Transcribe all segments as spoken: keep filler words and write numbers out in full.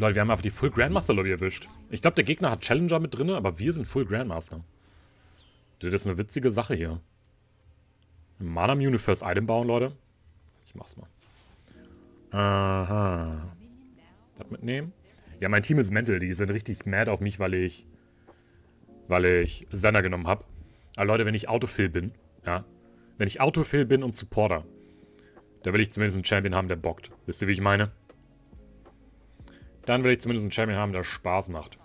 Leute, wir haben einfach die Full Grandmaster Lobby erwischt. Ich glaube, der Gegner hat Challenger mit drin, aber wir sind Full Grandmaster. Das ist eine witzige Sache hier. Mana Mune First Item bauen, Leute. Ich mach's mal. Aha. Das mitnehmen. Ja, mein Team ist mental. Die sind richtig mad auf mich, weil ich... Weil ich Senna genommen habe. Aber Leute, wenn ich Autofill bin, ja. Wenn ich Autofill bin und Supporter, da will ich zumindest einen Champion haben, der bockt. Wisst ihr, wie ich meine? Dann will ich zumindest einen Champion haben, der Spaß macht.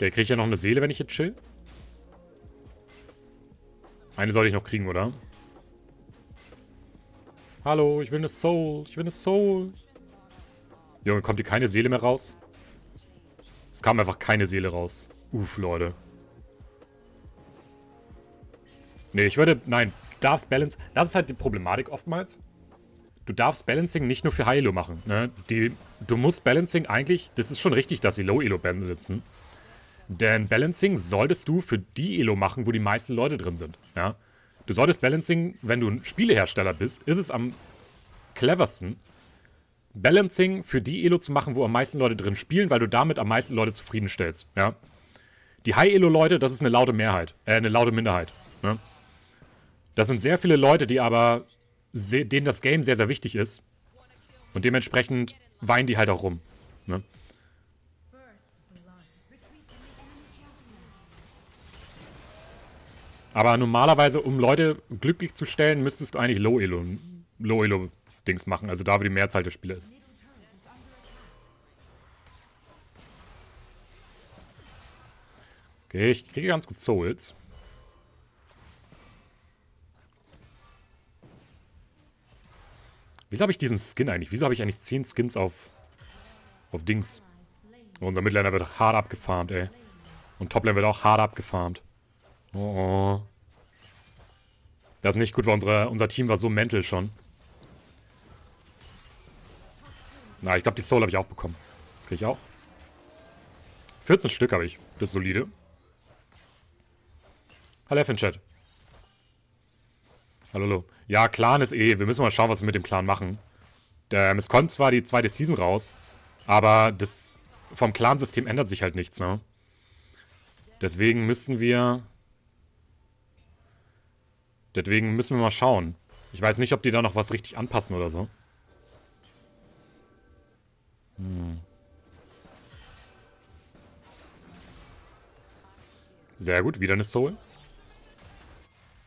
Der kriegt ja noch eine Seele, wenn ich jetzt chill. Eine sollte ich noch kriegen, oder? Hallo, ich will eine Soul. Ich will eine Soul. Junge, kommt hier keine Seele mehr raus? Es kam einfach keine Seele raus. Uff, Leute. Nee, ich würde... Nein, du darfst Balance... Das ist halt die Problematik oftmals. Du darfst Balancing nicht nur für High-Elo machen. Ne? Die, du musst Balancing eigentlich... Das ist schon richtig, dass sie Low-Elo balancen. Denn Balancing solltest du für die Elo machen, wo die meisten Leute drin sind. Ja? Du solltest Balancing, wenn du ein Spielehersteller bist, ist es am cleversten, Balancing für die Elo zu machen, wo am meisten Leute drin spielen, weil du damit am meisten Leute zufriedenstellst. Ja? Die High-Elo-Leute, das ist eine laute Mehrheit, äh, eine laute Minderheit. Ne? Das sind sehr viele Leute, die aber, denen das Game sehr, sehr wichtig ist. Und dementsprechend weinen die halt auch rum. Ne? Aber normalerweise, um Leute glücklich zu stellen, müsstest du eigentlich Low-Elo, Low-Elo-Dings machen. Also da, wo die Mehrzahl der Spieler ist. Okay, ich kriege ganz gut Souls. Wieso habe ich diesen Skin eigentlich? Wieso habe ich eigentlich zehn Skins auf, auf Dings? Unser Midlaner wird hart abgefarmt, ey. Und Toplaner wird auch hart abgefarmt. Oh, oh. Das ist nicht gut, weil unsere, unser Team war so mental schon. Na, ich glaube, die Soul habe ich auch bekommen. Das kriege ich auch. vierzehn Stück habe ich. Das ist solide. Hallo, F N-Chat. Hallo, hallo. Ja, Clan ist eh. Wir müssen mal schauen, was wir mit dem Clan machen. Ähm, es kommt zwar die zweite Season raus, aber das vom Clan-System ändert sich halt nichts, ne? Deswegen müssen wir... Deswegen müssen wir mal schauen. Ich weiß nicht, ob die da noch was richtig anpassen oder so. Hm. Sehr gut, wieder eine Soul.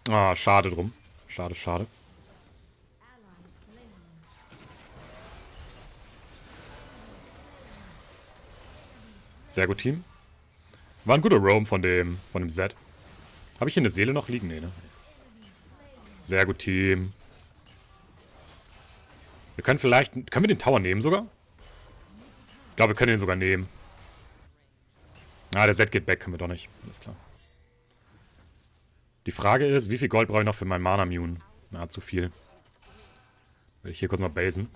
Ah, schade drum. Schade, schade. Sehr gut, Team. War ein guter Roam von dem, von dem Zed. Habe ich hier eine Seele noch liegen? Nee, ne? Sehr gut, Team. Wir können vielleicht... Können wir den Tower nehmen sogar? Ich glaube, wir können den sogar nehmen. Ah, der Zed geht back. Können wir doch nicht. Alles klar. Die Frage ist, wie viel Gold brauche ich noch für mein Mana Mune? Na, zu viel. Will ich hier kurz mal basen.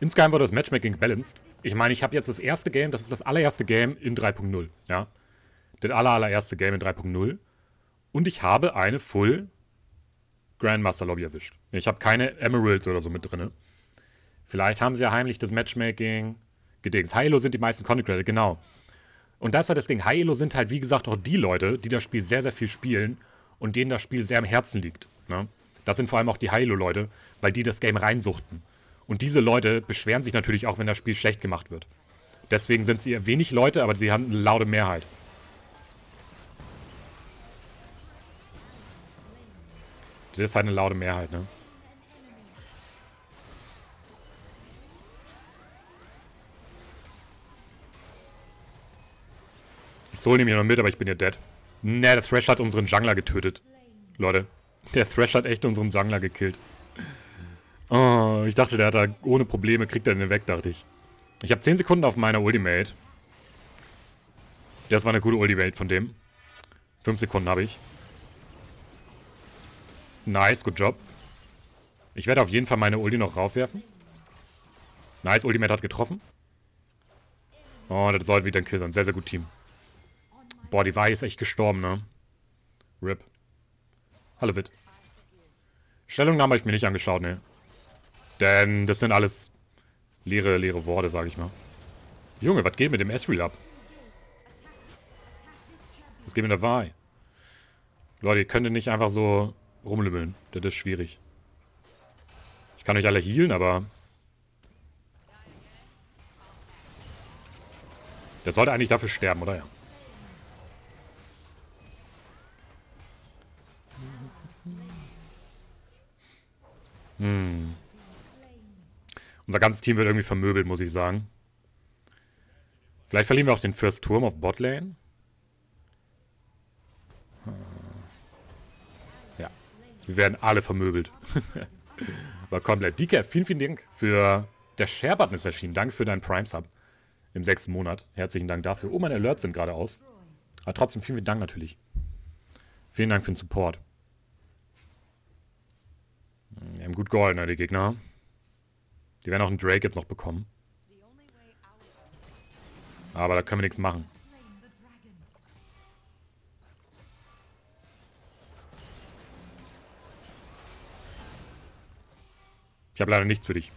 Insgeheim wurde das Matchmaking balanced. Ich meine, ich habe jetzt das erste Game, das ist das allererste Game in drei punkt null, ja. Das aller, allererste Game in drei punkt null. Und ich habe eine Full Grandmaster Lobby erwischt. Ich habe keine Emeralds oder so mit drin. Vielleicht haben sie ja heimlich das Matchmaking gedings. High-Elo sind die meisten Content Creator, genau. Und das ist halt das Ding. High-Elo sind halt, wie gesagt, auch die Leute, die das Spiel sehr, sehr viel spielen und denen das Spiel sehr am Herzen liegt. Ne? Das sind vor allem auch die High-Elo-Leute, weil die das Game reinsuchten. Und diese Leute beschweren sich natürlich auch, wenn das Spiel schlecht gemacht wird. Deswegen sind sie wenig Leute, aber sie haben eine laute Mehrheit. Das ist halt eine laute Mehrheit, ne? Die Soul nehme ich noch mit, aber ich bin ja dead. Ne, der Thresh hat unseren Jungler getötet. Leute, der Thresh hat echt unseren Jungler gekillt. Oh, ich dachte, der hat da ohne Probleme, kriegt er den weg, dachte ich. Ich habe zehn Sekunden auf meiner Ultimate. Das war eine gute Ultimate von dem. fünf Sekunden habe ich. Nice, good job. Ich werde auf jeden Fall meine Ulti noch raufwerfen. Nice, Ultimate hat getroffen. Oh, das sollte wieder ein Kill sein. Sehr, sehr gut, Team. Boah, die Vai ist echt gestorben, ne? R I P. Hallo, Witt. Stellungnahme habe ich mir nicht angeschaut, ne? Denn das sind alles leere, leere Worte, sage ich mal. Junge, was geht mit dem Ezreal ab? Was geht mit der Vai? Leute, ihr könntet nicht einfach so rumlümmeln. Das ist schwierig. Ich kann euch alle healen, aber... Der sollte eigentlich dafür sterben, oder? Ja. Hm. Unser ganzes Team wird irgendwie vermöbelt, muss ich sagen. Vielleicht verlieren wir auch den First Turm auf Botlane. Ja. Wir werden alle vermöbelt. War komplett. D K, vielen, vielen Dank für... Der Share-Button ist erschienen. Danke für deinen Prime-Sub. Im sechsten Monat. Herzlichen Dank dafür. Oh, meine Alerts sind gerade aus. Aber trotzdem vielen, vielen Dank natürlich. Vielen Dank für den Support. Wir haben gut geholt, ne, die Gegner. Die werden auch einen Drake jetzt noch bekommen. Aber da können wir nichts machen. Ich habe leider nichts für dich.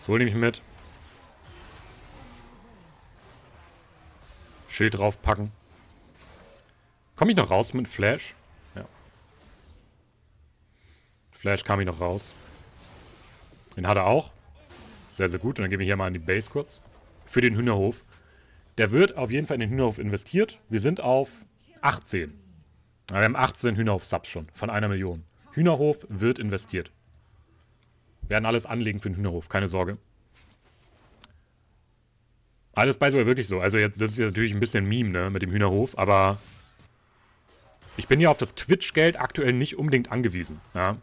So, nehme ich mit. Schild draufpacken. Komme ich noch raus mit Flash? Ja. Flash kam ich noch raus. Den hat er auch. Sehr, sehr gut. Und dann gehen wir hier mal an die Base kurz. Für den Hühnerhof. Der wird auf jeden Fall in den Hühnerhof investiert. Wir sind auf achtzehn. Wir haben achtzehn Hühnerhof-Subs schon. Von einer Million. Hühnerhof wird investiert. Werden alles anlegen für den Hühnerhof, keine Sorge. Alles bei so wirklich so. Also jetzt, das ist jetzt natürlich ein bisschen Meme, ne, mit dem Hühnerhof, aber ich bin ja auf das Twitch-Geld aktuell nicht unbedingt angewiesen, ja.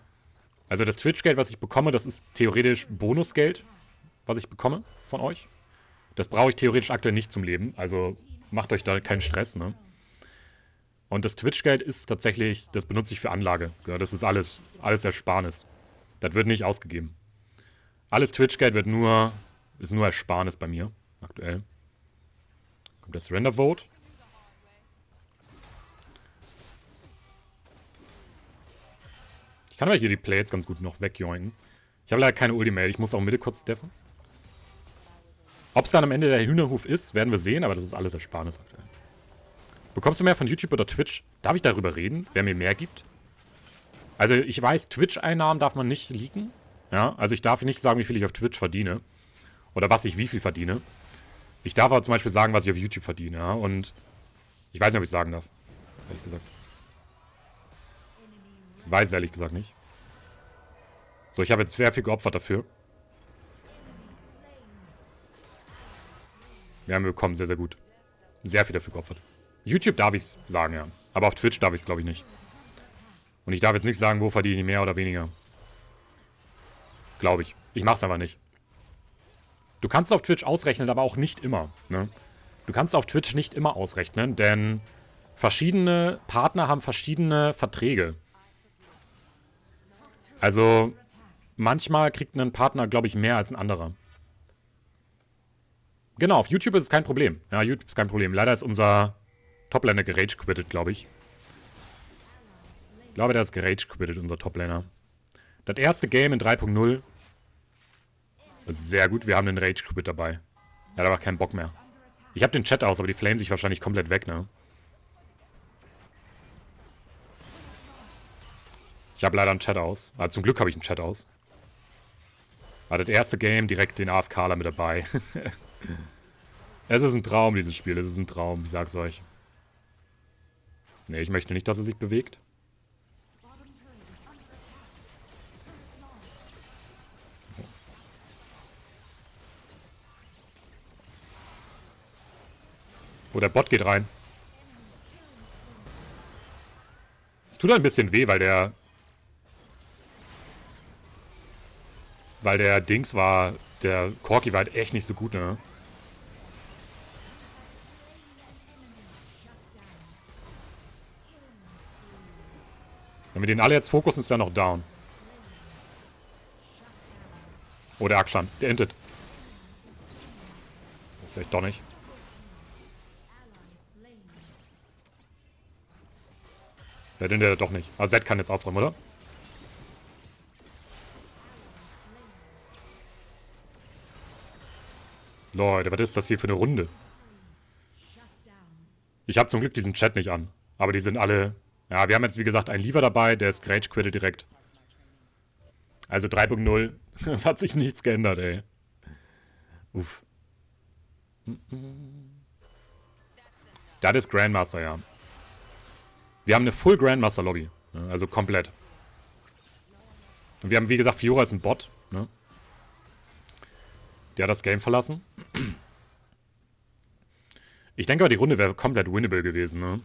Also das Twitch-Geld, was ich bekomme, das ist theoretisch Bonusgeld, was ich bekomme von euch. Das brauche ich theoretisch aktuell nicht zum Leben, also macht euch da keinen Stress, ne. Und das Twitch-Geld ist tatsächlich, das benutze ich für Anlage, ja, das ist alles, alles Ersparnis. Das wird nicht ausgegeben. Alles Twitch-Geld wird nur, ist nur Ersparnis bei mir aktuell. Kommt das Surrender Vote. Ich kann aber hier die Plates ganz gut noch wegjoinken. Ich habe leider keine Ultimate. Ich muss auch Mitte kurz steffen. Ob es dann am Ende der Hühnerhof ist, werden wir sehen, aber das ist alles Ersparnis aktuell. Bekommst du mehr von YouTube oder Twitch? Darf ich darüber reden, wer mir mehr gibt? Also ich weiß, Twitch-Einnahmen darf man nicht leaken. Ja, also ich darf nicht sagen, wie viel ich auf Twitch verdiene. Oder was ich wie viel verdiene. Ich darf aber zum Beispiel sagen, was ich auf YouTube verdiene. Ja, und ich weiß nicht, ob ich sagen darf. Ehrlich gesagt. Ich weiß es ehrlich gesagt nicht. So, ich habe jetzt sehr viel geopfert dafür. Wir haben bekommen, sehr, sehr gut. Sehr viel dafür geopfert. YouTube darf ich es sagen, ja. Aber auf Twitch darf ich es, glaube ich, nicht. Und ich darf jetzt nicht sagen, wo verdiene ich mehr oder weniger. Glaube ich. Ich mach's aber nicht. Du kannst auf Twitch ausrechnen, aber auch nicht immer. Ne? Du kannst auf Twitch nicht immer ausrechnen, denn verschiedene Partner haben verschiedene Verträge. Also manchmal kriegt ein Partner, glaube ich, mehr als ein anderer. Genau, auf YouTube ist es kein Problem. Ja, YouTube ist kein Problem. Leider ist unser Toplaner gerage quittet, glaube ich. Ich glaube, der ist gerage-quittet, unser Toplaner. Das erste Game in drei punkt null. Sehr gut, wir haben den Rage-Quit dabei. Er hat aber keinen Bock mehr. Ich habe den Chat aus, aber die flamen sich wahrscheinlich komplett weg, ne? Ich habe leider einen Chat aus. Aber zum Glück habe ich einen Chat aus. Aber das erste Game direkt den AFKler mit dabei. Es ist ein Traum, dieses Spiel. Es ist ein Traum, ich sag's euch. Ne, ich möchte nicht, dass er sich bewegt. Oh, der Bot geht rein. Es tut ein bisschen weh, weil der... Weil der Dings war... Der Corki war halt echt nicht so gut, ne? Wenn wir den alle jetzt fokussen, ist er noch down. Oh, der Akshan. Der endet. Vielleicht doch nicht. Ja, den der doch nicht. Ah, Zed kann jetzt aufräumen, oder? Leute, was ist das hier für eine Runde? Ich habe zum Glück diesen Chat nicht an. Aber die sind alle... Ja, wir haben jetzt, wie gesagt, einen Lever dabei. Der ist Rage-Quitte direkt. Also drei Punkt null. Es hat sich nichts geändert, ey. Uff. Das ist Grandmaster, ja. Wir haben eine Full Grandmaster Lobby. Also komplett. Und wir haben, wie gesagt, Fiora ist ein Bot. Ne? Der hat das Game verlassen. Ich denke aber, die Runde wäre komplett winnable gewesen. Ne?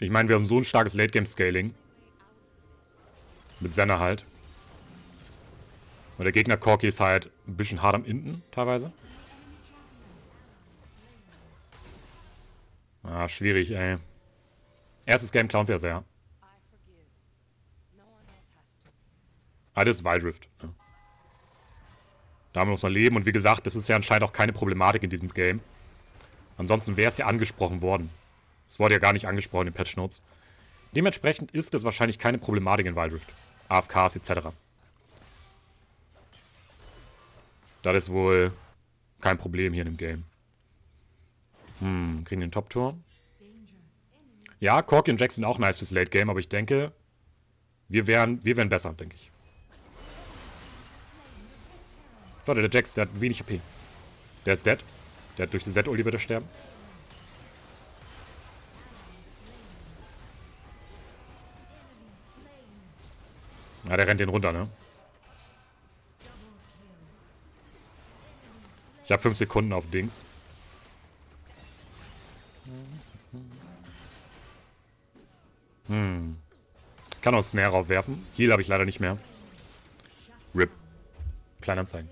Ich meine, wir haben so ein starkes Late-Game-Scaling. Mit Senna halt. Und der Gegner Corki ist halt ein bisschen hart am Inden, teilweise. Ah, schwierig, ey. Erstes Game klauen wir sehr. Ah, das ist Wild Rift. Ne? Da haben wir uns noch leben. Und wie gesagt, das ist ja anscheinend auch keine Problematik in diesem Game. Ansonsten wäre es ja angesprochen worden. Es wurde ja gar nicht angesprochen in Patch Notes. Dementsprechend ist es wahrscheinlich keine Problematik in Wild Rift. A F Ks et cetera. Das ist wohl kein Problem hier in dem Game. Hm, kriegen den Top-Turm. Ja, Corki und Jax sind auch nice fürs Late-Game, aber ich denke, wir wären, wir wären besser, denke ich. Leute, der Jax, der hat wenig H P. Der ist dead. Der hat durch die Z-Uli wird er sterben. Ja, der rennt den runter, ne? Ich habe fünf Sekunden auf Dings. Hm. Kann auch Snare raufwerfen. Heal habe ich leider nicht mehr. R I P. Kleinanzeigen.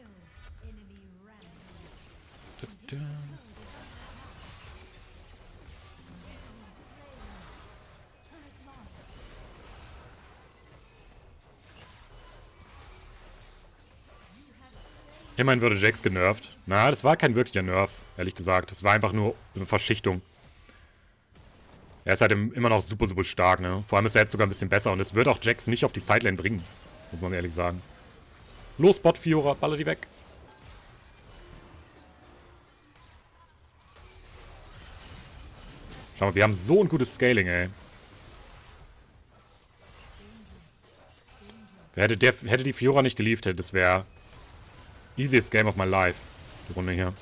Immerhin wurde Jax genervt. Na, das war kein wirklicher Nerf, ehrlich gesagt. Das war einfach nur eine Verschichtung. Er ist halt immer noch super, super stark, ne? Vor allem ist er jetzt sogar ein bisschen besser. Und es wird auch Jax nicht auf die Sideline bringen. Muss man ehrlich sagen. Los, Bot Fiora, baller die weg. Schau mal, wir haben so ein gutes Scaling, ey. Hätte, der, hätte die Fiora nicht geliefert, hätte, das wäre... Easiest Game of my life. Die Runde hier.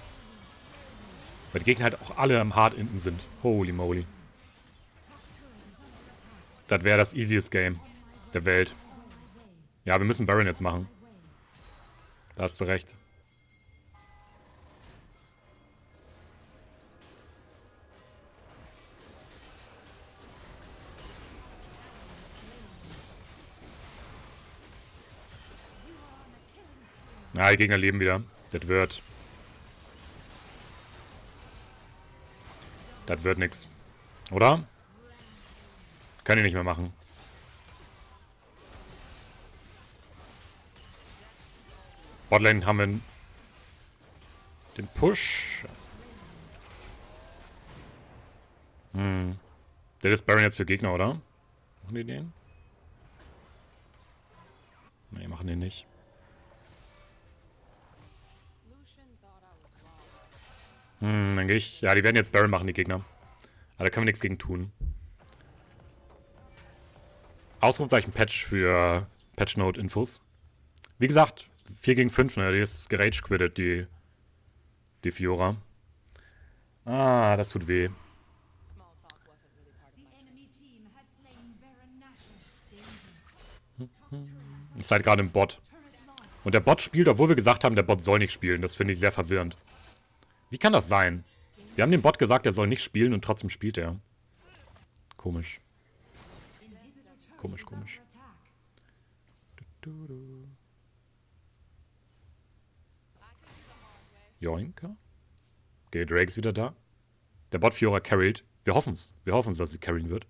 Weil die Gegner halt auch alle am Hard hinten sind. Holy moly. Das wäre das easiest Game der Welt. Ja, wir müssen Baron jetzt machen. Da hast du recht. Na, ah, die Gegner leben wieder. Das wird. Das wird nix. Oder? Kann ich nicht mehr machen. Botlane haben wir den Push. Hm. Der ist Baron jetzt für Gegner, oder? Machen die den? Ne, machen den nicht. Hm, denke ich. Ja, die werden jetzt Baron machen, die Gegner. Aber da können wir nichts gegen tun. Ausrufzeichen Patch für Patch-Note-Infos. Wie gesagt, vier gegen fünf, ne? Die ist gerage-quittet, die, die Fiora. Ah, das tut weh. Ist halt gerade im Bot. Und der Bot spielt, obwohl wir gesagt haben, der Bot soll nicht spielen. Das finde ich sehr verwirrend. Wie kann das sein? Wir haben dem Bot gesagt, er soll nicht spielen und trotzdem spielt er. Komisch. Komisch, komisch. Joinka? Okay, Drake ist wieder da. Der Bot Fiora carried. Wir hoffen es. Wir hoffen es, dass sie carryen wird.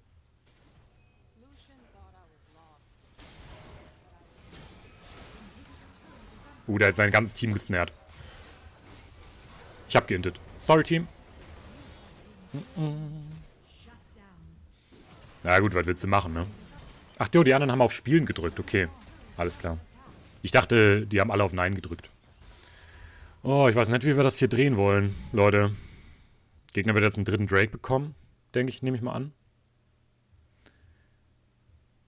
Uh, da ist sein ganzes Team gesnared. Ich hab geintet. Sorry, Team. Na gut, was willst du machen, ne? Ach, jo, die anderen haben auf Spielen gedrückt. Okay, alles klar. Ich dachte, die haben alle auf Nein gedrückt. Oh, ich weiß nicht, wie wir das hier drehen wollen, Leute. Der Gegner wird jetzt einen dritten Drake bekommen, denke ich, nehme ich mal an.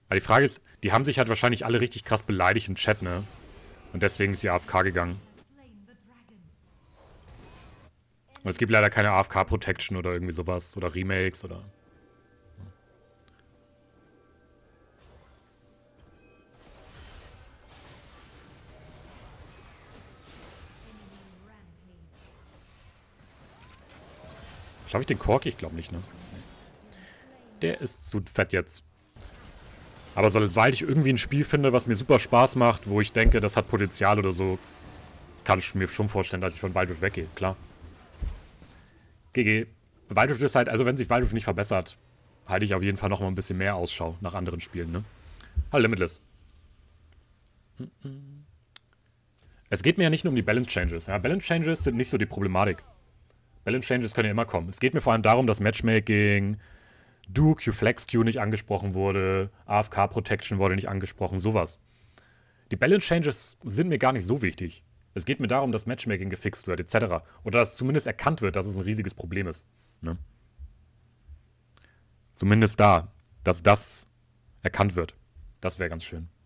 Aber die Frage ist, die haben sich halt wahrscheinlich alle richtig krass beleidigt im Chat, ne? Und deswegen ist sie A F K gegangen. Und es gibt leider keine A F K-Protection oder irgendwie sowas. Oder Remakes oder... Schaffe ich den Corki? Ich glaube nicht, ne? Der ist zu fett jetzt. Aber sobald ich irgendwie ein Spiel finde, was mir super Spaß macht, wo ich denke, das hat Potenzial oder so, kann ich mir schon vorstellen, dass ich von Wild Rift weggehe, klar. G G. Wild Rift ist halt, also wenn sich Wild Rift nicht verbessert, halte ich auf jeden Fall nochmal ein bisschen mehr Ausschau nach anderen Spielen, ne? Hallo Limitless. Es geht mir ja nicht nur um die Balance Changes. Ja, Balance Changes sind nicht so die Problematik. Balance Changes können ja immer kommen. Es geht mir vor allem darum, dass Matchmaking, Do, Q-Flex-Q nicht angesprochen wurde, A F K-Protection wurde nicht angesprochen, sowas. Die Balance Changes sind mir gar nicht so wichtig. Es geht mir darum, dass Matchmaking gefixt wird, et cetera. Oder dass zumindest erkannt wird, dass es ein riesiges Problem ist. Ne? Zumindest da, dass das erkannt wird. Das wäre ganz schön.